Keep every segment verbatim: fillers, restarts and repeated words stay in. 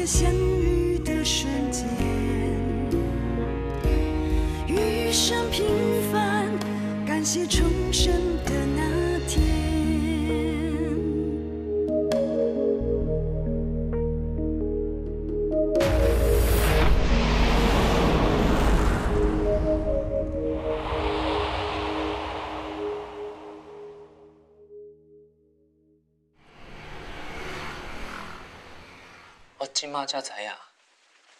界相遇的瞬间，余生平凡，感谢重生的那天。 我即马才知影，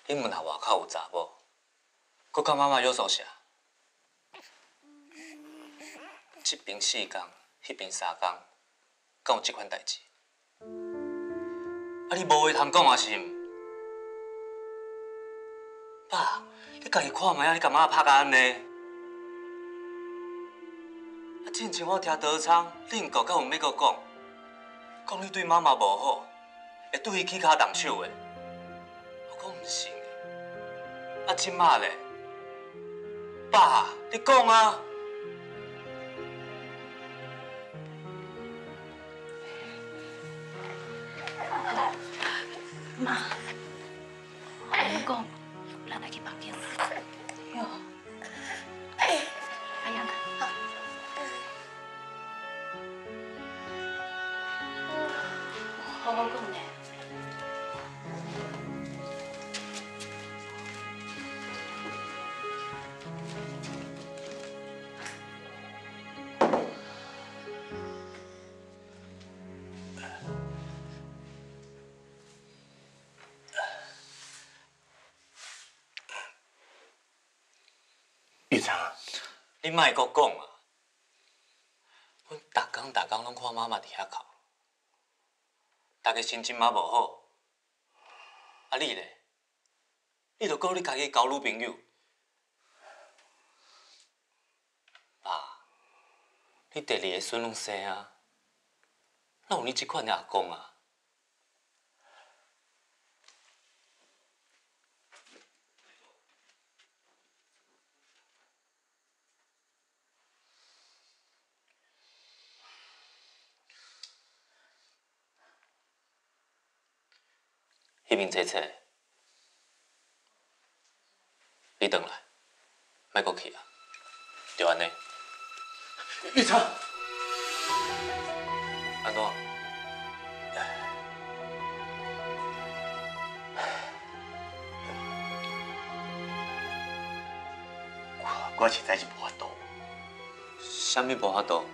你门口外口有查某，佮佮妈妈约束啥？这边四天，那边三天，敢有这款代志？啊，你无话通讲啊是毋？爸，你家己看卖啊，你干嘛拍到安尼？啊，之前我听德昌、恁哥佮有美国讲，讲你对妈妈无好。 会对伊起骹动手诶，我讲毋信诶。啊，即卖咧，爸，你讲啊？妈，我甲你讲，咱来去房间。哟，阿阳，好。好好讲咧。 你莫阁讲啊！阮逐天逐天拢看妈妈伫遐哭，大家心情嘛无好。啊你咧？你著讲你家己交女朋友。爸，你第二个孙拢生啊，哪有你即款的阿公啊？一边坐坐，你回来，莫阁去啊，就安尼。玉成，安怎？我我实在是无法度。啥物无法度？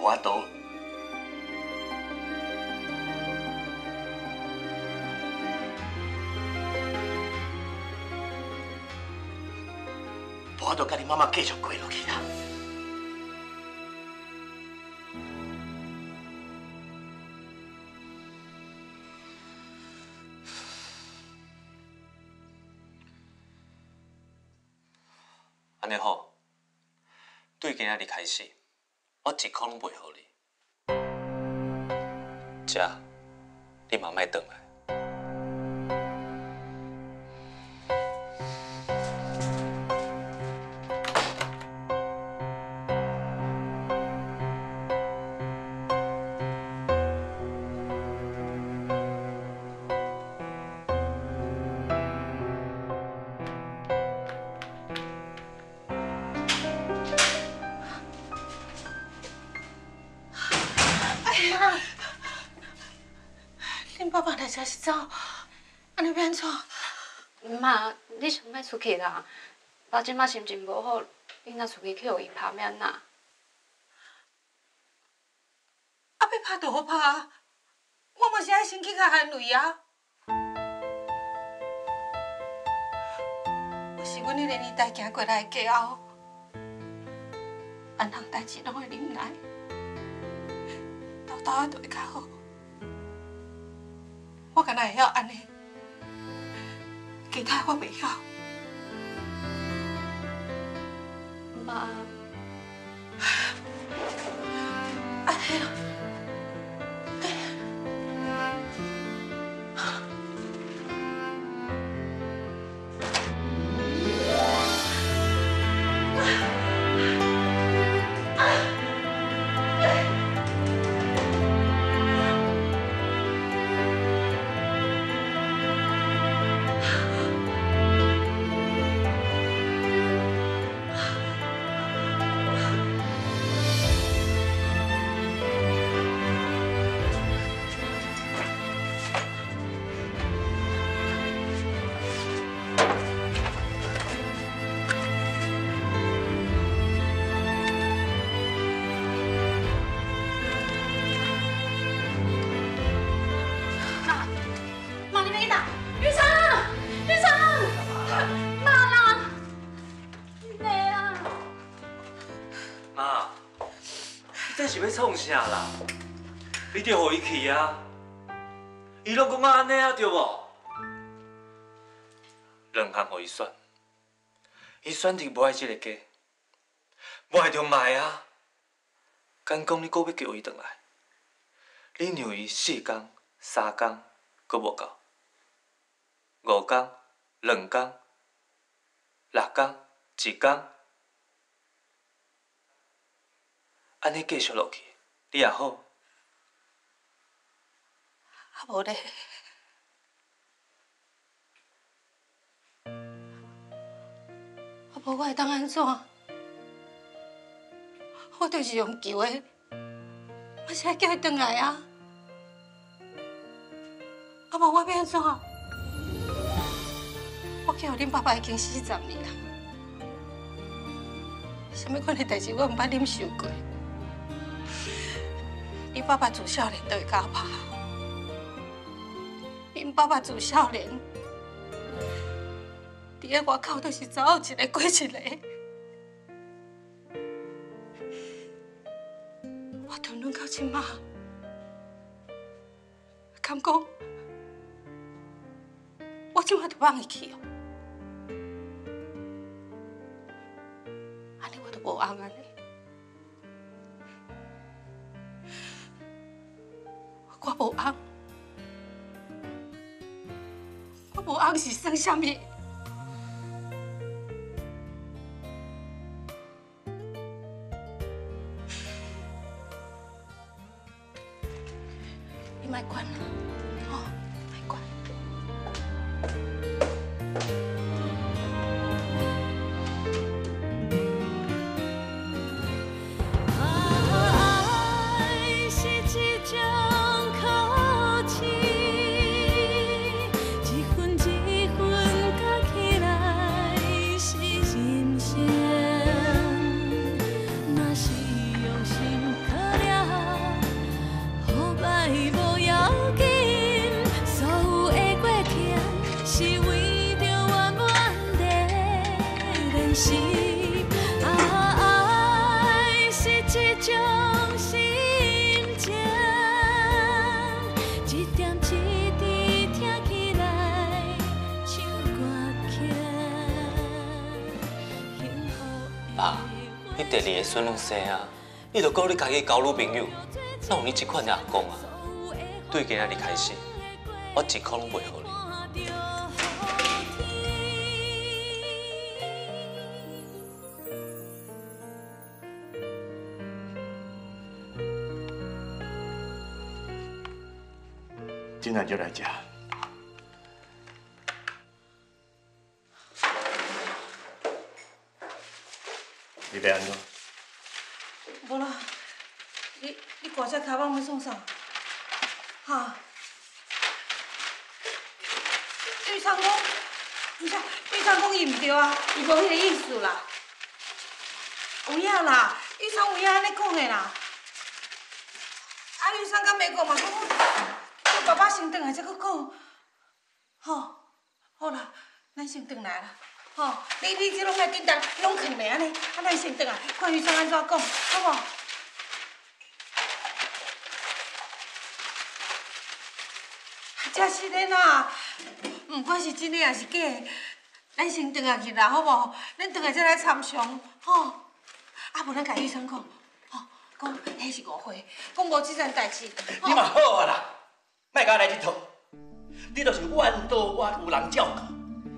我懂。我都跟你妈妈继续过落去啦。安尼好，对今仔日开始。 我一块拢袂互你，食你嘛莫倒来。妈，你想要出去啦？爸即马心情无好，你若出去去互伊拍面呐？啊，要拍就好拍啊！我嘛是爱先去甲安慰啊。我是阮迄个年代行过来的家后，安项代志拢会忍耐，到头仔就会较好。我敢若会晓安尼。 其他我袂晓，妈。哎呀，哎呀，你们一打，玉成，玉成，妈啦，你啊！妈，你这是要创啥啦？你着互伊去啊！伊拢讲啊安尼啊，对无？两项互伊选，伊选择无爱这个家，无爱就卖啊！敢讲你搁要叫伊倒来？你让伊四天、三天，搁无够，五天、两天、六天、一天，安尼继续落去，你也好。 啊，无咧，啊无我会当安怎？我就是用求的，我是爱叫伊转来啊！啊无我要安怎？我叫恁爸爸已经四十年啦，什么款的代志我唔捌忍受过。恁爸爸自少年就会教我。 因爸爸自少年，伫咧外口都是走一个过一个。我谈论到即马，敢讲我即马就放伊去哦？安尼我就无安安尼，我无安。 无翁是算啥物？你莫管啦，吼，莫管。爱是一种。 第二个孙拢生啊，你著顾你家己交女朋友，哪有你这款的阿公啊？对今仔日开始，我一块拢袂互你。 今天就来吃。你要安怎？无啦，你你挂只卡棒要创啥？哈？玉昌公，不是玉昌公，伊唔对啊，伊无迄个意思啦。有影啦，玉昌有影安尼讲的啦。啊，玉昌敢袂讲嘛？讲。 爸爸先回来再佫讲，吼，好啦，咱先回来啦，吼，你你这拢莫紧张，拢藏咧安尼，啊，咱先回来，看医生安怎讲，好无？真是的啦，不管是真的还是假的，咱先回来去啦，好无？咱回来再来参详，吼，啊，无咱甲医生讲，吼，讲迄是误会，讲无即件代志。你嘛好啊啦。 卖甲我来这套，你就是怨倒我有人照顾，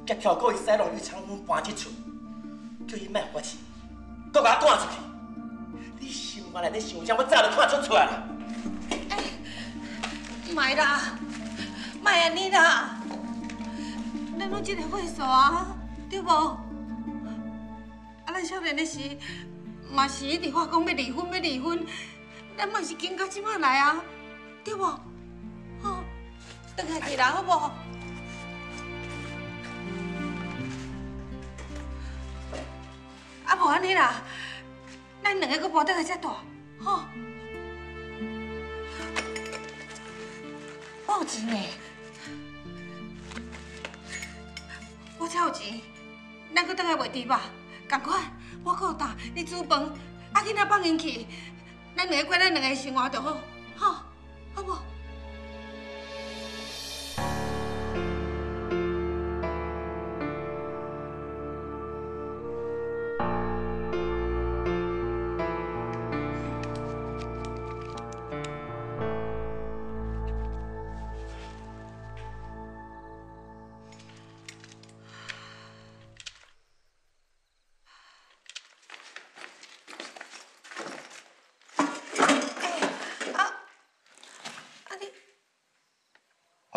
才跳过伊使让玉昌公搬这厝，叫伊卖发气，搁甲我赶出去。你心肝内咧想啥？我早就看出出来了。哎、欸，卖啦，卖安尼啦，咱拢这个岁数啊，对无？啊，咱少年的时，嘛是一直话讲要离婚，要离婚，咱嘛是经到即摆来啊，对无？ 等下去啦，好不好？啊，无安尼啦，咱两个搁无倒来遮住，吼。我有钱呢，钱，咱搁等下袂猪肉，同款。我顾担，你煮饭，啊囡仔放因去，咱两个过咱两个生活就好，好，好无？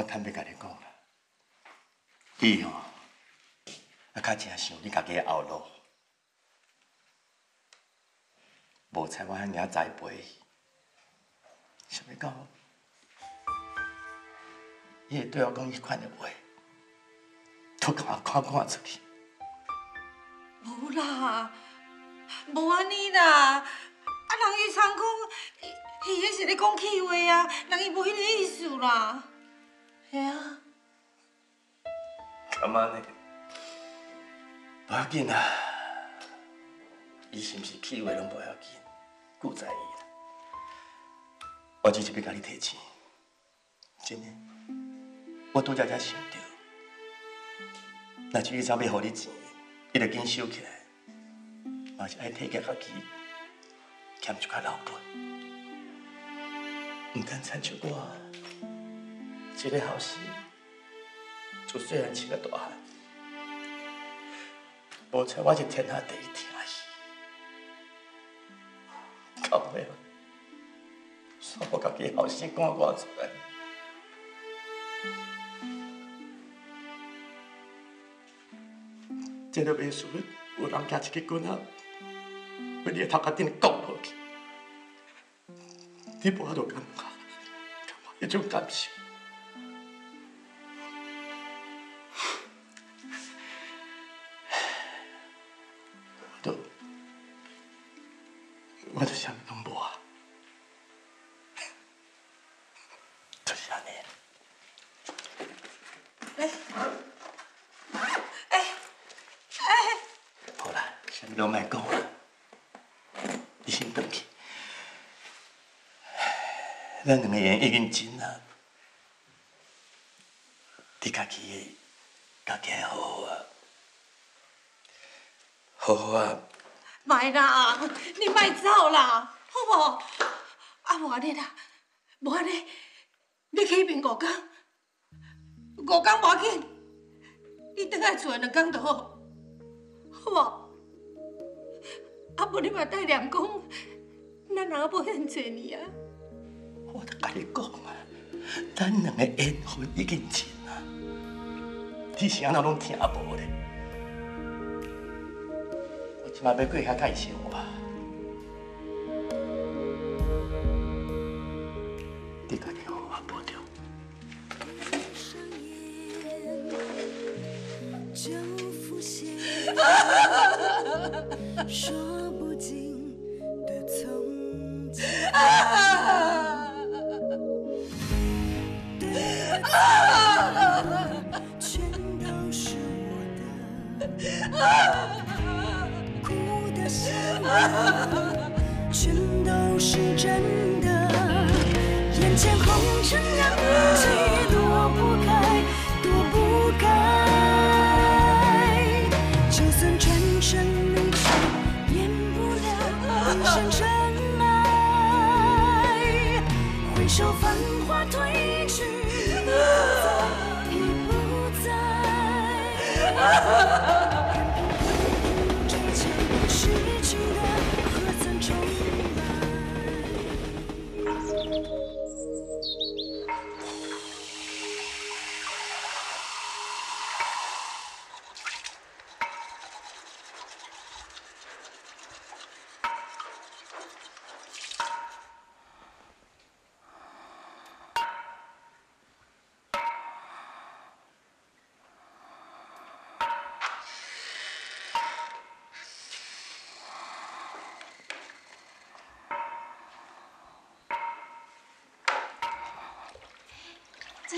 坦白甲你讲啦，你吼、哦，啊较真想你家己的后路，无像我遐尔栽培伊，想要讲，伊会对我讲迄款的话，都甲我看看出去。无啦，无安尼啦，啊人伊常讲，伊伊迄是咧讲气话啊，人伊无迄个意思啦。 对啊，干嘛呢？不要紧啊，伊是毋是气话拢不要紧，顾在意啦。我只是要甲你提醒，真诶，我拄则才想到，若是伊早要互你钱，伊着紧收起来，嘛是爱体贴家己，欠一块老本，毋通亲像我。 一个后生，自细汉生到大汉，无错，我是天下第一疼伊。到尾，煞我家己后生赶我出来，这都袂输有人举一支棍仔，要你头壳顶割落去，你无法度感觉，感觉迄种感受。 我就啥物拢无啊，就是安尼。哎，哎，哎，好啦，啥物拢莫讲啦，你先回去。咱两个人已经真啦，你家己个，家己好好啊，好好啊。 卖啦，你卖走啦，好无？啊无安尼啦，无安尼，你去迄边五天，五天无要紧，你倒来厝两天就好，好无？啊无你嘛带念讲，咱阿无遐济年啊。我都甲你讲啊，咱两个缘分已经尽啊，你是安怎拢听无咧？ 嘛要过遐介生活，你家己好好保重。全都是真的，眼前红尘两季躲不开，躲不开。就算转身离去，免不了人生尘埃。回首繁华褪去，已不在。 这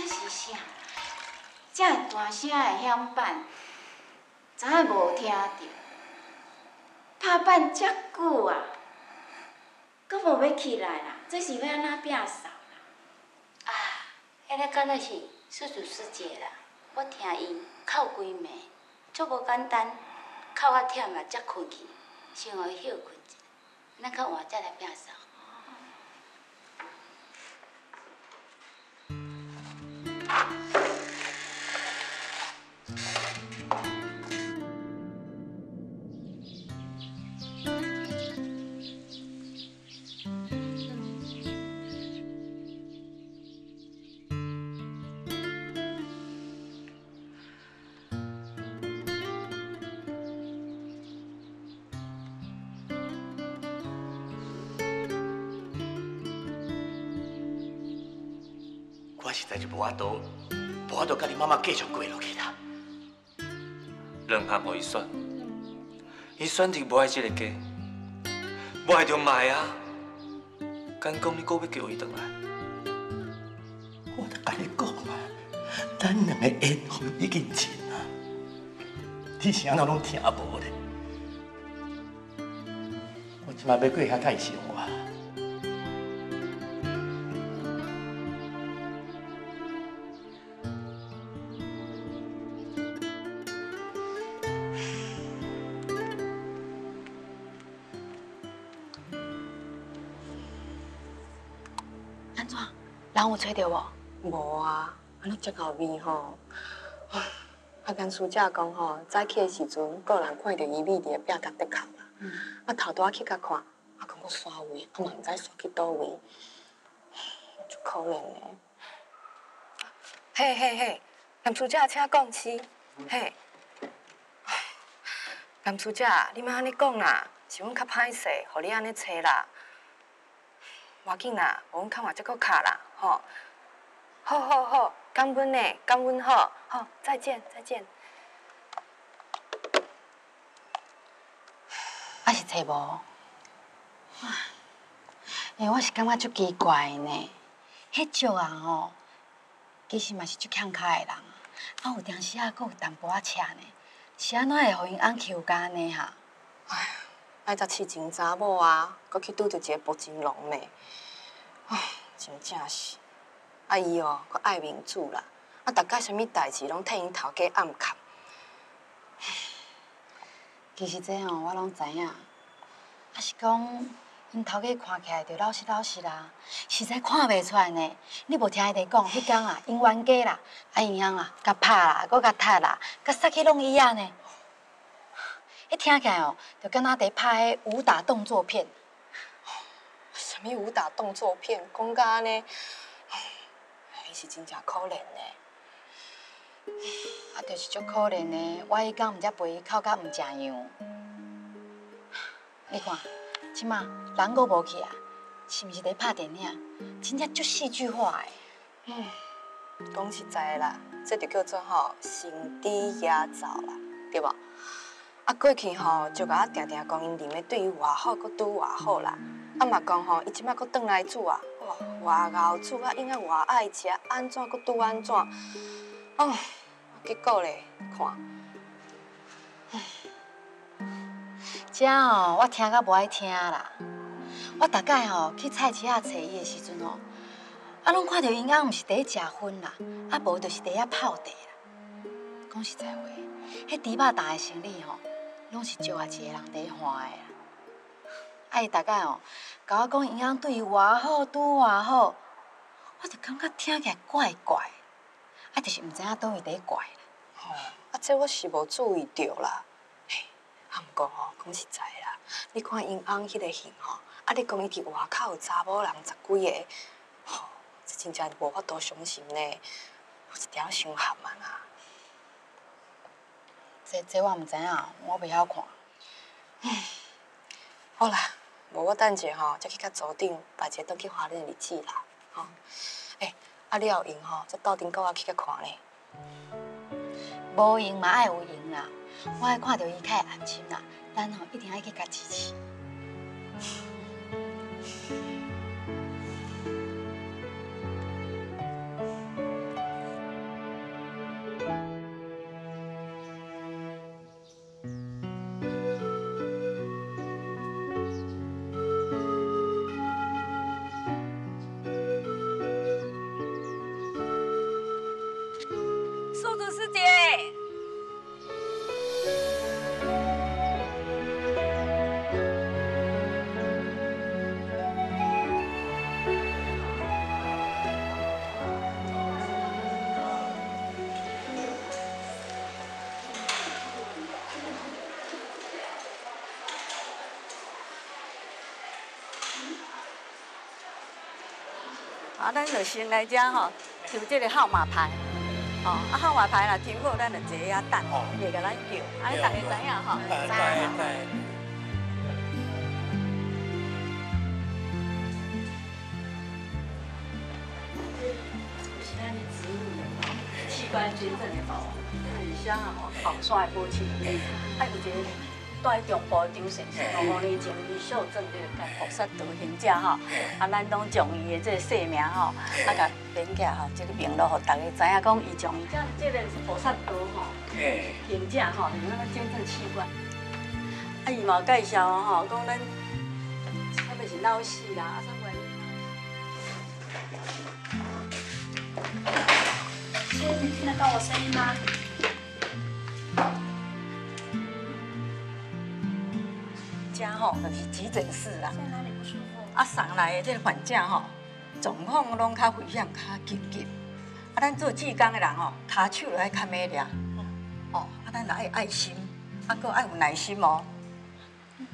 是啥？这大声的响板，怎啊无听着？拍扮遮久啊，阁无要起来啦！这是要安怎摒扫啦？啊，迄个敢若是叔叔师姐啦，我听因哭规暝，足无简单，哭啊忝啊才困去，先互伊休困一下，咱较晚再来摒扫。 实在是无法度，无法度甲你妈妈继续过落去啦。两项互伊选，伊选择无爱这个家，无爱就卖啊。敢讲你搁要叫伊倒来？我著甲你讲啊，咱两个缘分已经尽啊，你啥都拢听无咧。我即摆要过遐太生活。 人有找到无？无啊，安尼遮够味吼！啊，甘书姐讲吼，早起的时阵，个人看到伊米伫个壁角在哭啦。啊，头拄仔去甲看，啊，感觉煞位，啊嘛毋知煞去倒位，足可怜的。嘿嘿嘿，甘书姐，请讲起。嘿，甘书姐，你莫安尼讲啦，是阮较歹势，互你安尼找啦。 要紧啦，我们看完这个卡啦，吼，好好好，感恩呢，感恩好，好，再见，再见。我是找无，哎，我是感觉足奇怪呢，迄种人哦，其实嘛是足欠卡的人啊，啊有当时啊，佫有淡薄仔车呢，是安怎会互因翁求嫁安尼哈？哎。 爱才饲一查某啊，搁去拄着一个薄情郎呢，唉，真正是。啊伊哦，搁爱面子啦，啊，大概啥物代志拢替因头家暗扛。其实这吼、哦，我拢知影，啊是讲因头家看起来着老实老实啦，实在看袂出来呢。你无听伊哋讲，迄天啊，因冤家啦，啊因翁啊，甲拍啦，搁甲踢啦，甲杀去弄伊啊呢。 迄听起来哦，就敢若在拍迄武打动作片。什么武打动作片？讲到安尼，伊是真正可怜呢。啊，就是足可怜呢。我迄天毋才陪伊哭甲毋成样。你看，即马人阁无去啊，是毋是在拍电影？真正足戏剧化诶。嗯，讲实在啦，这就叫做吼心低压造啦，对无？ 啊，过去吼就甲我定定讲，因林的对伊偌好，搁拄偌好啦。啊嘛讲吼，伊即摆搁转来煮啊，哇，偌贤煮啊，应该偌爱食，安怎搁拄安怎？哦，结果咧，看，遮哦，我听甲无爱听啦。我大概吼去菜市啊找伊的时阵哦，啊，拢看到因翁毋是伫食薰啦，啊无就是伫遐泡茶啦。讲实在话，迄猪肉蛋的生理吼。 拢是招啊一个人在欢的啦，啊伊大概哦，甲我讲，伊翁对伊偌好，拄偌好，我就感觉听起来怪怪，啊就是毋知影倒位在怪啦。吼、哦，啊这我是无注意到啦。嘿，啊毋过吼，讲实在啦，你看因翁迄个型吼，啊你讲伊伫外口有查某人十几个，吼、哦，这真正无法度相信呢，有一点伤含啊啦。 这这我毋知影，我袂晓看。好啦，无我等者吼，再去甲组长摆一个倒去花莲的日子啦，吼、哦。诶、欸，啊你有闲吼，再斗阵跟我去甲看咧。无闲嘛爱有闲啦，我爱看到伊较会安心啦，咱吼一定爱去甲支持。啊，咱就先来遮吼，抽这个号码牌，哦，啊号码牌啦，抽好咱就坐遐等，袂甲咱叫，安尼大家知影吼。知知知。 关真正的保护，而且吼防晒保湿，还有一个在中部张先生五年前伊受症这个菩萨道行者吼，啊，咱拢将伊的这个姓名吼，啊，甲编起吼，这个名录，互大家知影讲伊将伊这这个菩萨道吼行者吼，用那个真正器官。啊，伊嘛介绍吼，讲咱特别是老师啦，啊，啥物。 你听得到我声音吗？家吼就是急诊室啦。在哪里不舒服？啊，上来的这个患者吼，状况拢较危险、较紧急。啊，咱做志工的人吼，骹手要较美俩。哦，啊，咱来爱心，啊，搁爱有耐心哦。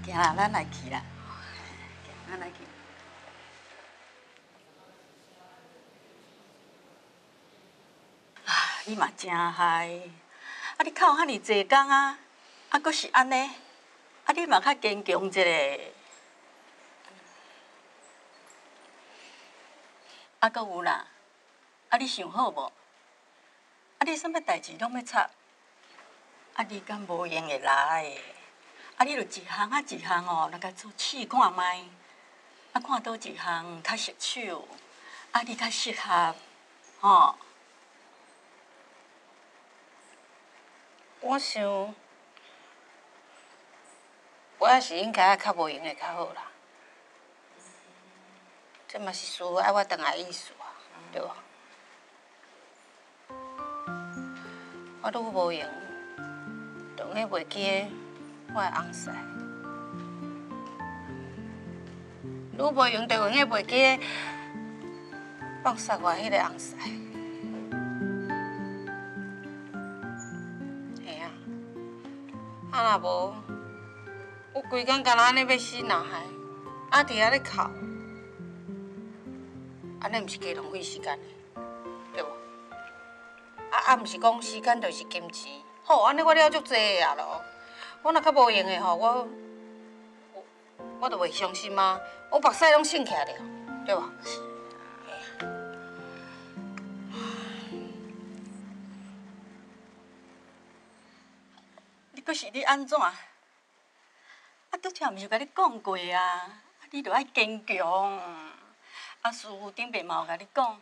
行啦，咱来去啦。咱来去。 伊嘛真嗨，啊！你靠遐尼济工啊，啊，阁是安尼，啊，你嘛较坚强一下。啊，阁有啦，啊，你想好无？啊，你啥物代志拢要插，啊，你敢无闲会来？啊，你著一项啊一项哦，来甲做试看卖，啊，看倒一项较熟手，啊，你较适合，吼、哦。 我想，我也是应该较无闲的较好啦。这嘛是师傅爱我当下意思啊，对吧？我愈无闲，就硬袂记我的翁婿；愈无闲，就硬袂记放杀我迄个翁婿。 啊，若无，我规天干那安尼要死哪害？啊，伫遐咧哭，安尼毋是加浪费时间的，对无？啊啊，毋是讲时间就是金钱。好，安尼我了足济个啊咯。我若较无用的吼，我我我都袂伤心啊。我目屎拢擤起来了，对无？阁是你安怎？啊，拄则毋是甲你讲过啊？你着爱坚强。啊，师傅顶边嘛有甲你讲，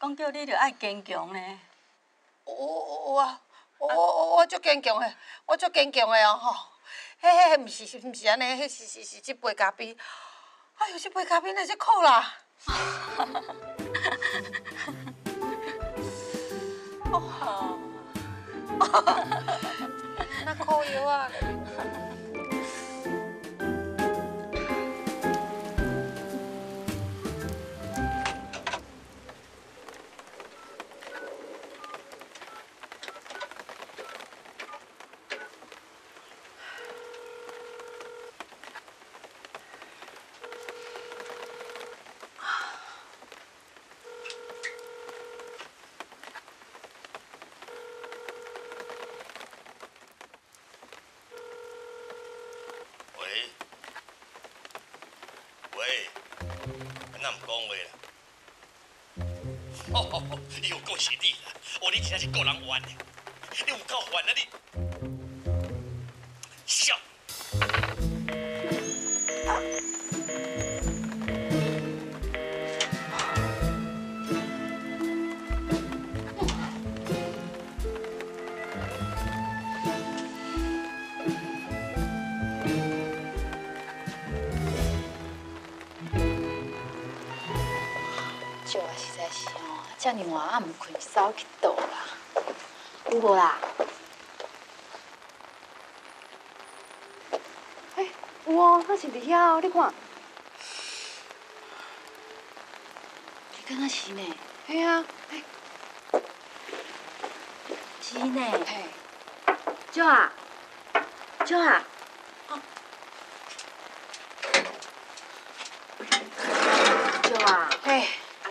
讲叫你着爱坚强呢。我我我我我足坚强诶，我足坚强诶哦吼！迄迄毋是毋是安尼，迄是是是即杯咖啡。哎呦，即杯咖啡那真苦啦！哦，那可以啊！又够是你啦！哦，你真正是个人玩的，你有够烦啊你！笑。少啊，实在是。 遮尔晚啊，唔困，走去倒啦，有无啦？哎、欸，有哦，那是伫遐哦，你看。你敢那是呢？嘿啊，哎、欸，是呢。嘿、欸，少啊，少啊。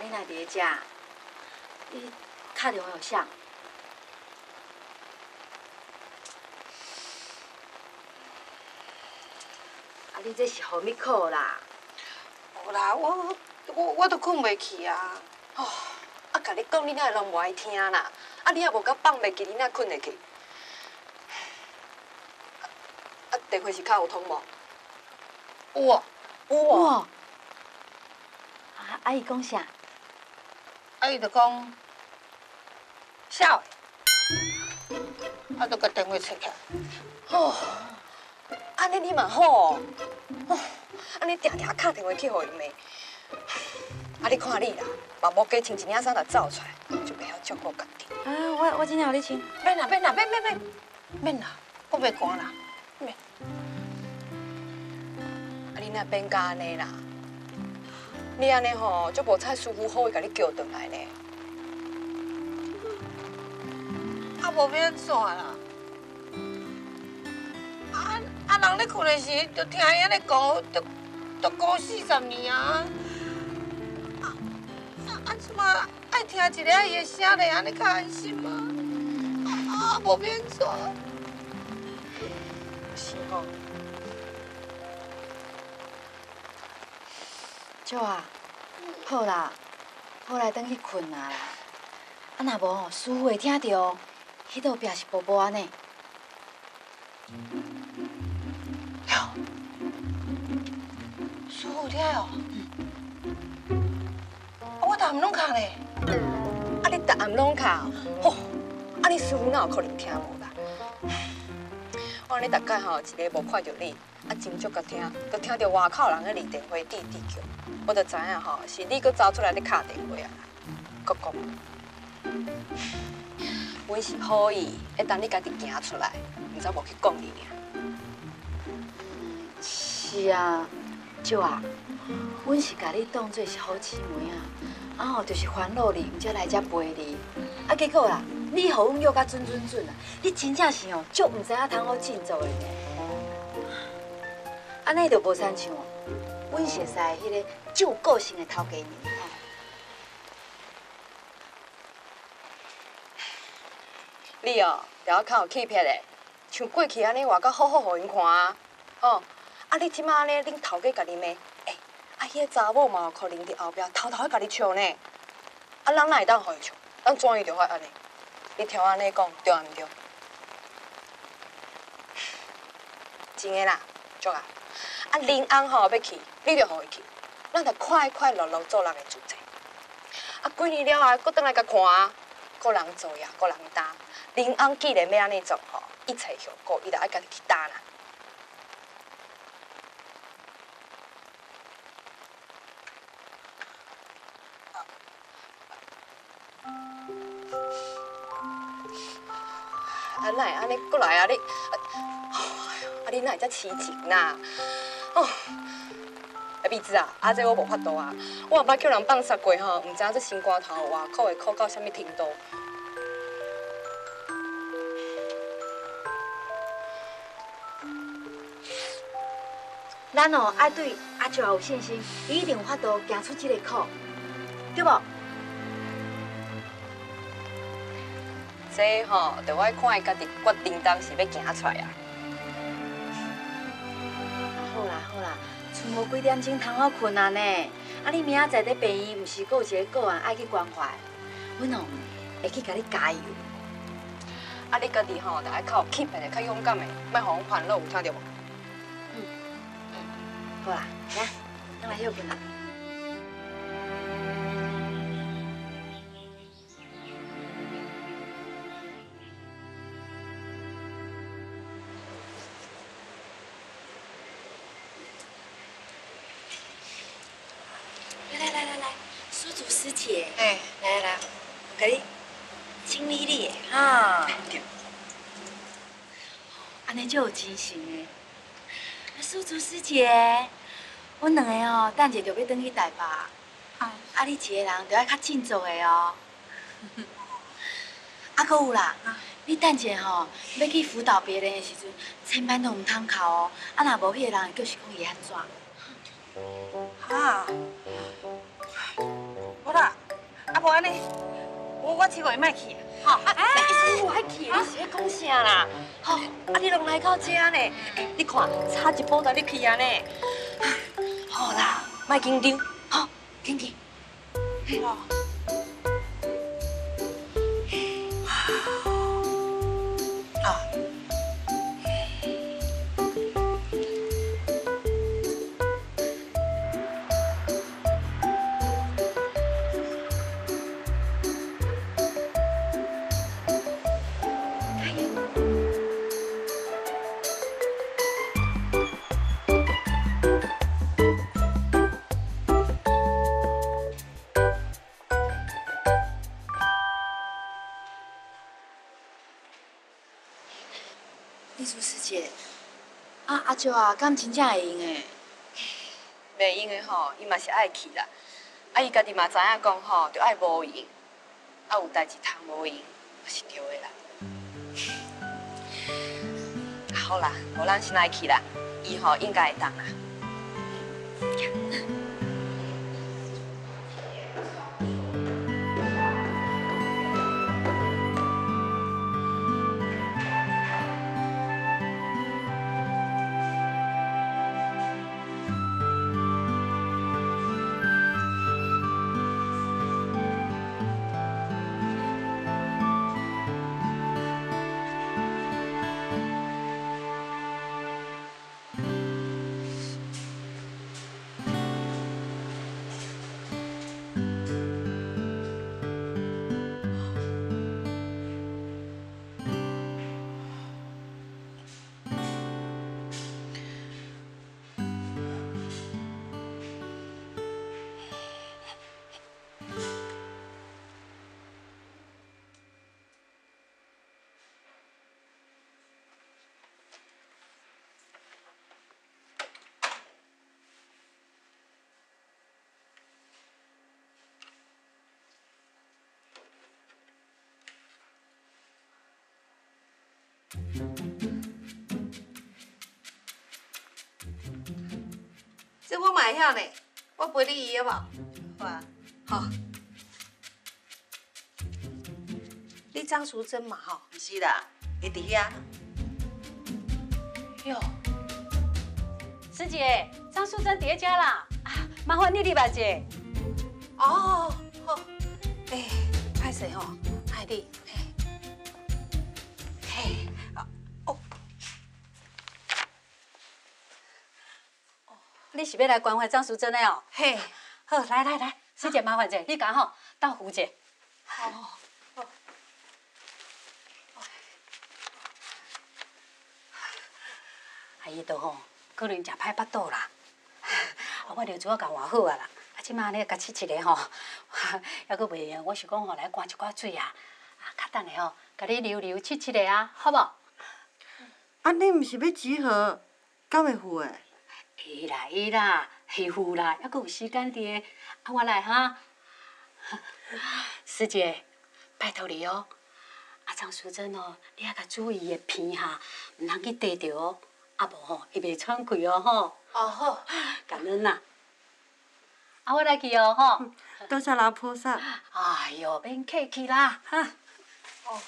你若伫遮，你打电话互谁？啊，你这是何物苦啦？无啦，我我我都困袂去啊！哦，啊，甲你讲，你哪会拢无爱听啦？啊，你也无甲放袂记，你哪困会去？啊，电话是较有通无？有哦，有哦。 啊！阿姨讲啥？阿姨就讲，笑，啊，就甲电话切起来。哦，安尼你嘛好哦，哦，安尼常常敲电话去互伊骂。啊，你看你啦，嘛无加穿一领衫就走出来，就袂晓照顾家己。啊，我我真正有咧穿。免啦，免啦，免免免，免啦，我袂寒啦，免。啊，你那变甲安尼啦。 你安尼吼，足无采师傅好，伊甲你叫转来呢。啊，无免怎啦？啊啊，人咧困的时，就听伊安尼讲，就就讲四十年啊。啊啊，即马爱听一个伊的声咧，安尼较安心啊。啊，无免怎。是吼。 少啊，好啦，好来等去困啊啦。啊，若无吼，师傅会听到，迄道壁是薄薄安尼。哟，师傅听哦。啊，我逐暗拢卡咧。啊，你逐暗拢卡哦。啊，你师傅哪有可能听无啦？我安尼逐概吼，一日无看着你，啊，真少甲听，都听到外口人咧离电话滴滴叫。 我就知影吼，是你搁走出来咧敲电话啊！国公，阮是好意，一旦你家己行出来，毋知无去讲伊尔。是啊，少啊，阮是甲你当做是好姊妹啊，啊吼就是烦恼你，毋才来遮陪你。啊结果啦，你互阮约甲准准准啊，你真正是哦，足毋知影通好振作的呢。安尼就无亲像。 阮熟识迄个旧个性的头家娘，你哦，了较有气魄嘞，像过去安尼活到好好互因看啊，哦，啊你即摆安尼恁头家甲你骂，哎，啊迄个查某嘛有可能伫后壁偷偷甲你笑呢，啊咱哪会当互伊笑？咱怎样就法安尼？你听我安尼讲对啊毋对？真诶啦，足啊！ 啊，林翁吼要去，你着互伊去，咱着快快乐乐做人的主宰。啊，几年了后，搁倒来甲看啊，个人做呀，个人担。林翁既然要安尼做吼，一切后果伊着爱家己去担啦。啊，哪会安尼过来啊你？啊，你哪会遮痴情呐？ 哦，阿妹子啊，啊这我无法度啊，我毋捌叫人放杀过吼，毋知影这心肝头外口会苦到啥物程度。咱哦爱对阿少有信心，伊一定有法度行出这个苦，对无？这吼，着我看伊家己决定当时要行出来啊。 好啦好啦，剩无几点钟通好困啊呢！啊，你明仔载伫病院，毋是阁有一个个案爱去关怀，阮哦会去甲你加油。啊，你家己吼，着爱较有气魄的，较勇敢的，莫互阮烦恼，有听着无？嗯嗯，好啦，来，咱来休困啦。 就有精神诶，苏竹师姐，阮两个哦，等者就要转去台北，嗯、啊，你一个人就要较振作诶哦。啊，搁有啦，啊、你等者吼，要去辅导别人诶时阵，千万都毋通哭哦，啊，若无迄个人就是讲伊安怎。啊，我个，啊无安尼，我我试过会卖去，吼，啊，哎，我爱去，你是咧讲啥啦？吼，啊你拢来到这呢，哎，你看差一步就你去啊呢，好啦，卖紧张，好，紧去，哇，啊。 对啊，敢真正会用诶？袂用诶吼，伊嘛是爱去啦。啊，伊家己嘛知影讲吼，着爱无用，啊有代志通无用，是对诶啦。好啦，无咱先来去啦，伊吼应该会当啦。 这我买晓呢，我陪你伊好无？好啊，好。你张淑珍嘛吼？不是啦，伊伫遐。哟，师姐，张淑珍伫咧遮啦，啊，麻烦你哩吧，姐。哦，好。哎，歹势吼，爱你。 你是要来关怀张淑珍的哦？嘿，好，来来来，师姐麻烦者，你讲吼，到胡姐。哦，哦，阿姨都吼，可能食歹巴肚啦。啊，我尿珠啊，共换好啊啦。啊，即摆咧甲试一下吼，还佫袂用。我是讲吼，来灌一寡水啊，啊，较等下吼，甲你流流试试下啊，好无？啊，你毋是要集合，敢会赴诶？ 会啦会啦，会赴啦，还佫有时间滴。啊，我来哈，师姐，拜托你哦。啊，张淑珍哦，你还较注意个鼻哈，唔通去滴着哦。啊无吼，伊袂喘气哦吼。哦好，感恩啦。啊，我来去哦吼。多谢老菩萨。哎呦，免客气啦哈。哦。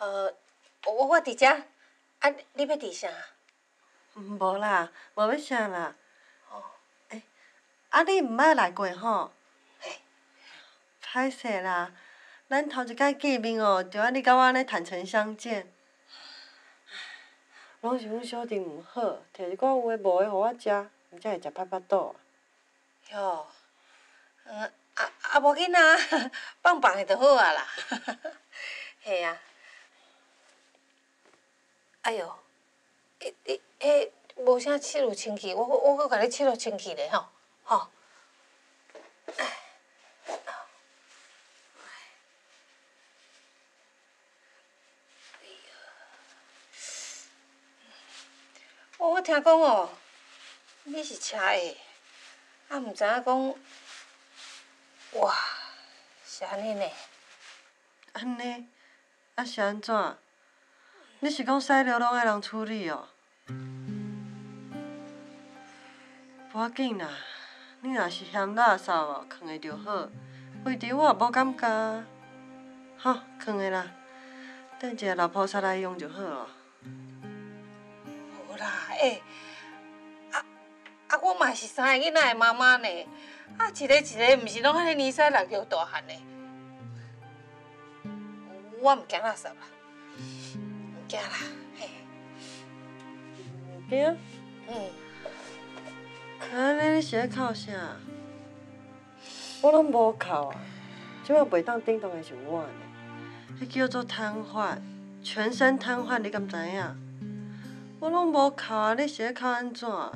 呃，我我伫遮，啊，你要伫啥？无啦，无要啥啦。哦。诶，啊，你毋捌来过吼？嘿。歹势啦，咱头一摆见面哦，就安尼甲我安尼坦诚相见。拢是阮小弟毋好，摕一寡有诶无诶，互我食，毋才会食歹巴肚。哟。呃，啊啊无紧啊，放放下就好啊啦。嘿啊。 哎呦，迄、迄、迄无啥拭落清气，我、我、我阁甲你拭落清气咧吼，吼。我、我听讲哦，你是车的，啊，毋知影讲，哇，是安尼呢？安尼，啊是安怎？ 嗯你是讲屎尿拢爱人处理哦？无要紧啦，你若是嫌垃圾哦，放下就好。位置我也无感觉，哈，放下啦，等一下老菩萨来用就好咯。无啦，哎、欸，啊啊，我嘛是三个囡仔的妈妈呢，啊，一个一个，唔是拢迄个年岁六六大汉呢。我唔惊垃圾啦。 惊啦，嘿，惊？嗯，啊，你是咧哭啥？我拢无哭啊，即摆袂当顶当的是我呢，迄叫做瘫痪，全身瘫痪，你敢知影？我拢无哭啊，你是咧哭安怎的？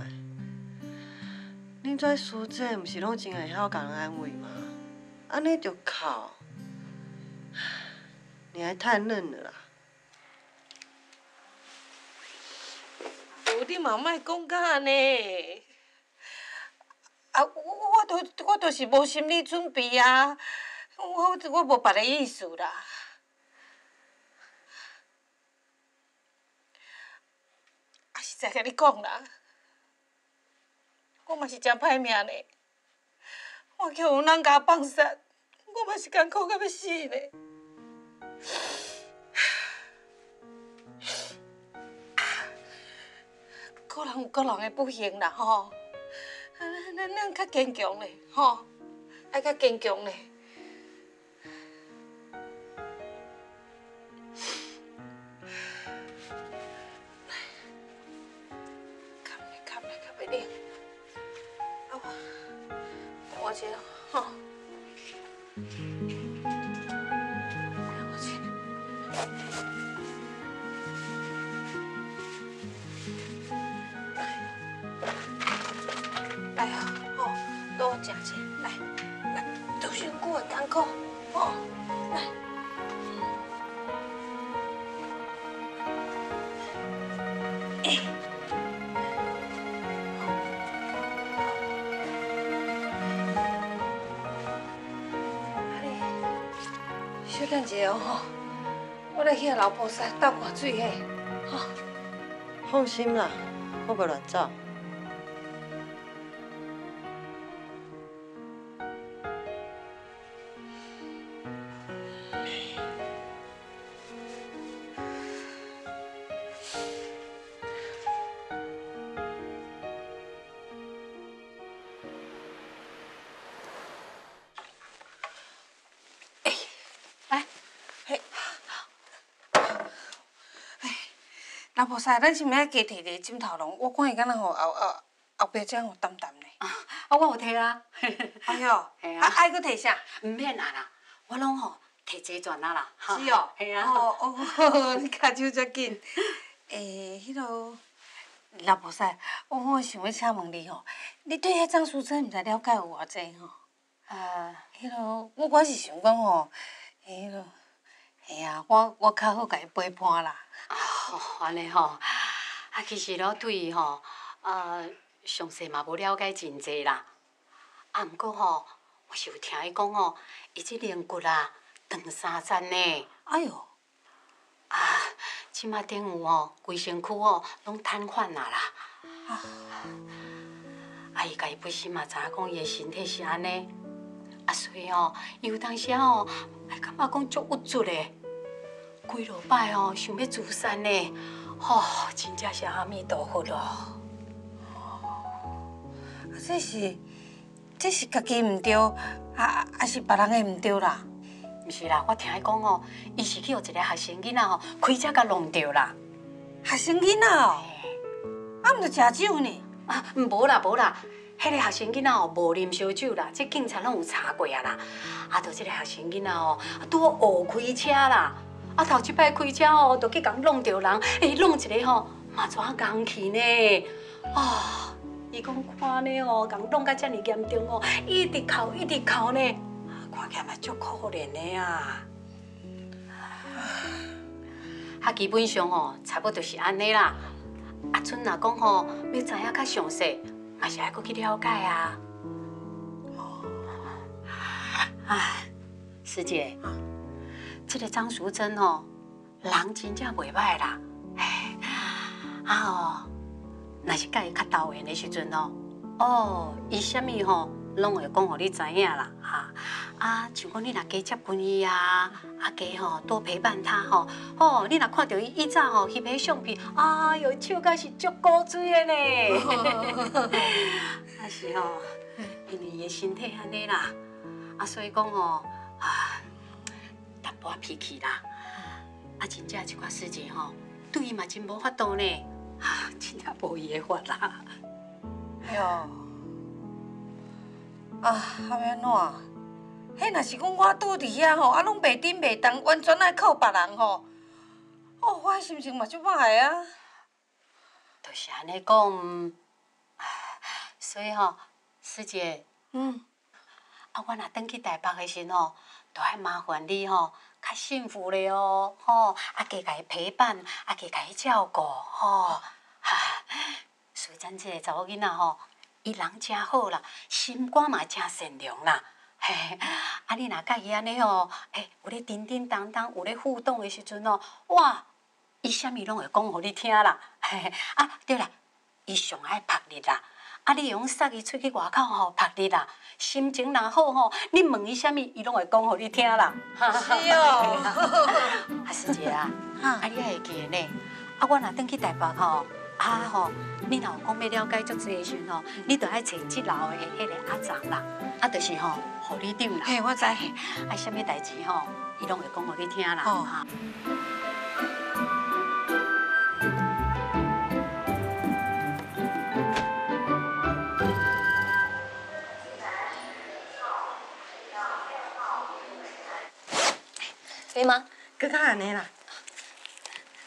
恁遮师姐毋是拢真会晓甲人安慰吗？安尼就哭，你还太嫩了啦。 你嘛莫讲甲安尼，啊，我我都我都是无心理准备啊，我我无别个意思啦。啊，实在甲你讲啦，我嘛是真歹命嘞，我叫有人甲我放杀，我嘛是艰苦甲要死嘞。 个人有个人的不幸啦吼，咱咱咱较坚强嘞吼，爱较坚强嘞。看嘞看嘞看袂冷，阿婆，等我一下吼。等我一下。 来啊，吼、哦，给我吃吃，来，来，都是我的艰苦，吼、哦，来。哎、欸。阿哩，小等一下哦，我来去给老菩萨倒罐水嘿，吼、哦。放心啦，我袂乱走。 老婆婿，咱是毋是加摕一个枕头笼？我看伊敢若吼后后后壁只吼澹澹嘞。啊，我有摕啊。哎呦，啊，爱搁摕啥？毋免啊啦，我拢吼摕齐全啊啦。是哦。系啊。哦哦，你骹手遮紧。诶，迄啰老婆婿，我我想要请问你吼，你对迄张淑珍毋知了解有偌济吼？啊，迄啰我我是想讲吼，迄啰，系啊，我我较好甲伊陪伴啦。 哦，安尼吼，啊，其实咯，对伊吼，呃，详细嘛无了解真济啦。啊，毋过吼，我是有听伊讲吼，伊即肋骨啊，长三层呢。哎呦，啊，即马顶有吼，规身躯吼，拢瘫痪啦啦。啊，啊，伊家己本身嘛，知影讲伊个身体是安尼，啊，所以吼，伊有当时吼，哎，感觉讲足郁卒嘞。 几落摆哦，想要自杀呢，吼、哦，真正是阿弥陀佛咯。啊，这是，这是家己唔对，啊啊，还是别人的唔对啦？唔是啦，我听伊讲哦，伊是去有一个学生囡仔哦，开车甲弄着啦。学生囡仔哦，啊，唔着食酒呢？啊，无啦无啦，迄、那个学生囡仔哦，无啉烧酒啦，这警察拢有查过啊啦。啊，着这个学生囡仔哦，拄学开车啦。 啊！头一摆开车哦，就去共弄着人，哎，弄一个吼，嘛怎啊戆去呢？啊！伊讲看呢哦，共弄到遮尔严重哦，一直哭，一直哭呢，看起来嘛足可怜的啊！啊，基本上哦，差不多是安尼啦。啊，阵若讲吼，要知影较详细，嘛是爱搁去了解啊。哦，啊，师姐。 这个张淑珍哦，人真正袂歹啦，啊哦，若是甲伊较投缘的时阵哦，哦，伊啥物吼，拢会讲互你知影啦，哈。啊，像讲你若加接近伊啊，啊加吼多陪伴他吼，哦，你若看到伊以前吼翕迄相片，哎呦，笑甲是足古锥的呢。啊是吼，因为伊的身体安尼啦，啊所以讲吼，啊，淡薄脾气啦，啊真正即款事情吼。 对伊嘛真无法度呢，啊，真正无伊的法啦。哎呦，啊，要安怎？迄若是讲我拄伫遐吼，啊，拢袂顶袂动，完全爱靠别人吼。哦，我心情嘛足歹啊。就是安尼讲，所以吼，师姐，嗯，啊，我若转去台北的时吼，就爱麻烦你吼。 较幸福嘞哦，吼、哦！啊，加家陪伴，啊，加家照顾，吼、哦！哈、啊，所以咱这个查某囡仔吼，伊人真好啦，心肝嘛真善良啦，嘿！啊，你若甲伊安尼哦，哎、欸，有咧叮叮当当，有咧互动的时阵哦，哇！伊啥物拢会讲互你听啦，嘿！啊，对啦，伊上爱曝日啦。 啊！你用塞伊出去外口吼，曝日啦，心情若好吼，你问伊啥物，伊拢会讲互你听啦。是哦，啊师姐啊，啊你还会记得呢？啊，我若转去台北吼，啊吼，你若讲要了解足济的时吼，你着爱找即楼的迄个阿长啦，啊，就是吼护理长啦。嘿，我知。啊，啥物代志吼，伊拢会讲互你听啦。哦。 可以吗？搁较安尼啦，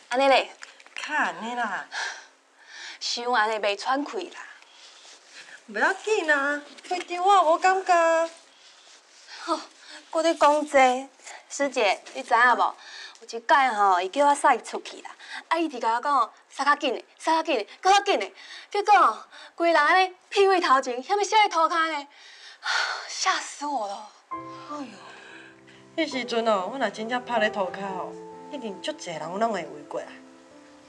安尼嘞，较安尼啦，想安尼袂喘气啦。袂要紧啊，开张我无感觉。吼、哦，我咧讲这，师姐，你知影无？有一届吼、哦，伊叫我塞出去啦，啊，伊就甲我讲哦，塞较紧嘞，塞较紧嘞，搁较紧嘞，结果哦，规人安尼屁位头前，遐么摔在涂骹嘞，吓死我了！哎呦。 迄时阵哦，我若真正趴咧涂骹哦，一定足侪人拢会围过来，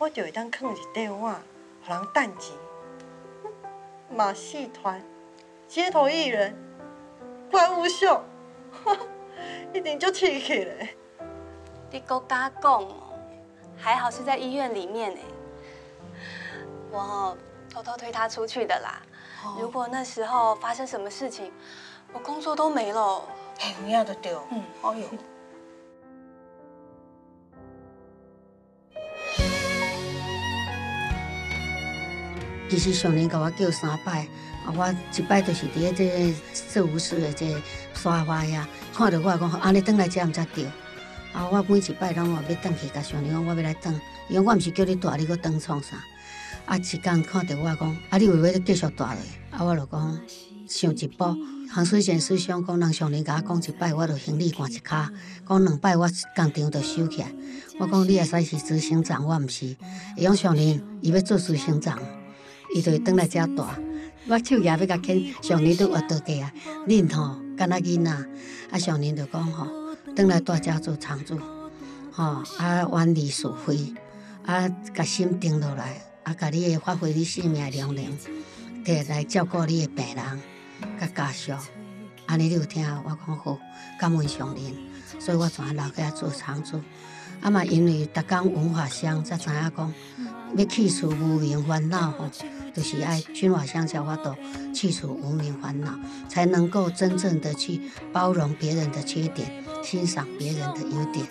我就会当放一块碗，互人等钱。马戏团、街头艺人、观雾秀，一定足刺激嘞。你搁敢讲哦？还好是在医院里面哎，我、哦、偷偷推他出去的啦。哦、如果那时候发生什么事情，我工作都没了。 哎，有影就对。嗯，哎呦。其实上年甲我叫三摆，啊，我一摆就是伫咧即个社务室的即个沙发遐，看到我讲，啊，你转来遮毋才对。啊，我每一摆拢话要转去，甲上年讲我要来转，伊讲我毋是叫你住，你搁转创啥？啊，一天看到我讲，啊，你有要继续住嘞？啊，我就讲。 上一步，洪水贤思想讲，人上年甲我讲一摆，我著行李掼一跤；讲两摆，我工厂著收起来。我讲你也使是执行长，我毋是。伊讲上年，伊要做执行长，伊就转来遮住。我手也要甲牵，上年都活倒过啊。恁吼，敢若囡仔，啊上年就讲吼，转来大家做常住，吼啊远离是非，啊甲心定落来，啊甲你诶发挥你生命良能，摕来照顾你诶病人。 甲家属，安尼你有听？我讲好，感恩上人，所以我全留起来做常住。啊嘛，因为逐工文化乡才知影讲，要去除无明烦恼吼，就是爱君化乡才法度去除无明烦恼，才能够真正的去包容别人的缺点，欣赏别人的优点。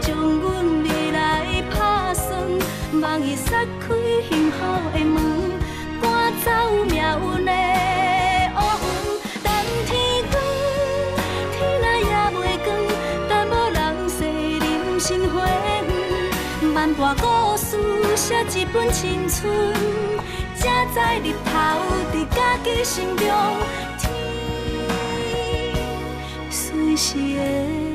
将阮未来打算，望伊撒开幸福的门，赶走命运的乌云。等天光，天哪也袂光，等某人世人生花园，万般故事写一本青春，才知日头在家己心中，天随时会。